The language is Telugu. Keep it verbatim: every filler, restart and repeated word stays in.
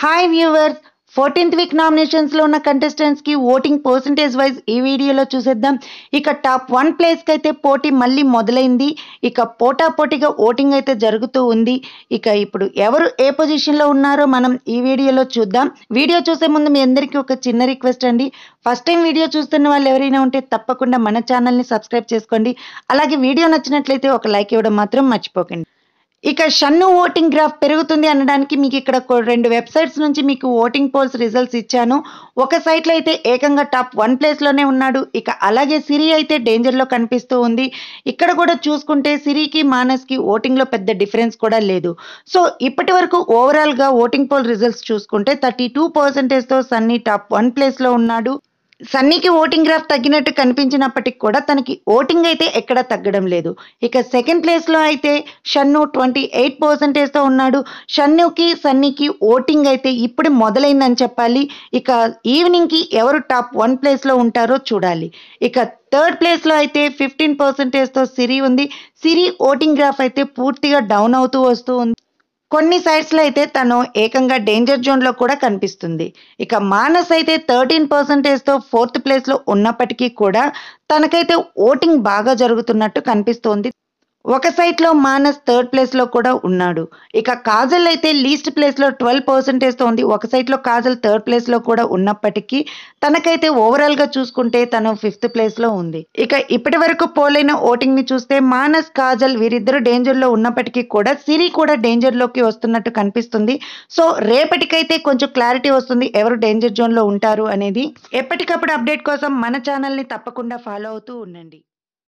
हाय व्यूवर्स फोर्टीन्थ वीक नॉमिनेशन्स लो उन्न कंटेस्टेंट्स की वोटिंग पर्सेंटेज वाइज ई वीडियोलो चूसेद्दाम। इक टाप वन प्लेस की अयिते पोटी मल्ली मोदलैंदी। इक पोटापोटीगा वोटिंग अयिते जरुगुतू उंदी। इक इप्पुडु एवरु ए पोजिशन लो उन्नारो मनं ई वीडियोलो चूद्दाम। वीडियो चूसे मुंदु मी अंदरिकी ओक चिन्न रिक्वेस्ट अंडी, फस्ट टाइम वीडियो चूस्तुन्न वाळ्ळु एवरैना उंटे तप्पकुंडा मन चानल नि सब्स्क्राइब चेसुकोंडी। अलागे वीडियो नच्चिनट्लयिते ओक लाइक इव्वडं मात्रं मर्चिपोकंडी। ఇక షన్ను ఓటింగ్ గ్రాఫ్ పెరుగుతుంది అనడానికి మీకు ఇక్కడ రెండు వెబ్‌సైట్స్ నుంచి మీకు ఓటింగ్ పోల్స్ రిజల్ట్స్ ఇచ్చాను। ఒక సైట్ లో అయితే ఏకంగా టాప్ వన్ ప్లేస్ లోనే ఉన్నాడు। ఇక అలాగే సిరి అయితే డేంజర్ లో కనిపిస్తూ ఉంది। ఇక్కడ కూడా చూసుకుంటే సిరికి మానస్ కి ఓటింగ్ లో పెద్ద డిఫరెన్స్ కూడా లేదు। సో ఇప్పటివరకు ఓవరాల్ గా ఓటింగ్ పోల్ రిజల్ట్స్ చూసుకుంటే थर्टी टू परसेंट తో సన్నీ టాప్ वन ప్లేస్ లో ఉన్నాడు। సన్నీ की ఓటింగ్ గ్రాఫ్ తగ్గినట్టు కనిపించినప్పటికీ కూడా తనకి ఓటింగ్ అయితే ఎక్కడ తగ్గడం లేదు। ఇక సెకండ్ ప్లేస్ లో అయితే షన్ను ట్వంటీ ఎయిట్ పర్సెంట్ తో ఉన్నాడు। షన్నుకి సన్నీకి ఓటింగ్ అయితే ఇప్పుడు మొదలైందని చెప్పాలి। ఇక ఈవినింగ్ కి ఎవరు టాప్ वन ప్లేస్ లో ఉంటారో చూడాలి। ఇక థర్డ్ ప్లేస్ లో అయితే ఫిఫ్టీన్ పర్సెంట్ తో సిరి ఉంది। సిరి ఓటింగ్ గ్రాఫ్ అయితే పూర్తిగా డౌన్ అవుతూ వస్తూ ఉంది। కొన్ని సైట్స్ లో అయితే తను ఏకంగా డేంజర్ జోన్ లో కూడా కనిపిస్తుంది। ఇక మానస్ అయితే థర్టీన్ పర్సెంట్ తో ఫోర్త్ ప్లేస్ లో ఉన్నప్పటికీ కూడా తనకైతే ఓటింగ్ బాగా జరుగుతున్నట్టు కనిపిస్తోంది। ఒక సైట్ లో మానస్ థర్డ్ ప్లేస్ లో కూడా ఉన్నాడు। ఇక కాజల్ అయితే లీస్ట్ ప్లేస్ లో ట్వెల్వ్ పర్సెంట్ తో ఉంది। ఒక సైట్ లో కాజల్ థర్డ్ ప్లేస్ లో కూడా ఉన్నప్పటికీ తనకైతే ఓవరాల్ గా చూసుకుంటే తను ఫిఫ్త్ ప్లేస్ లో ఉంది। ఇక ఇప్పటి వరకు పోలైన ఓటింగ్ ని చూస్తే మానస్ కాజల్ వీరిద్దరు డేంజర్ లో ఉన్నప్పటికీ కూడా సిరి కూడా డేంజర్ లోకి వస్తున్నట్టు కనిపిస్తుంది। సో రేపటికైతే కొంచెం క్లారిటీ వస్తుంది ఎవరు డేంజర్ జోన్ లో ఉంటారు అనేది। ఎప్పటికప్పుడు అప్డేట్ కోసం మన ఛానల్ ని తప్పకుండా ఫాలో అవుతూ ఉండండి।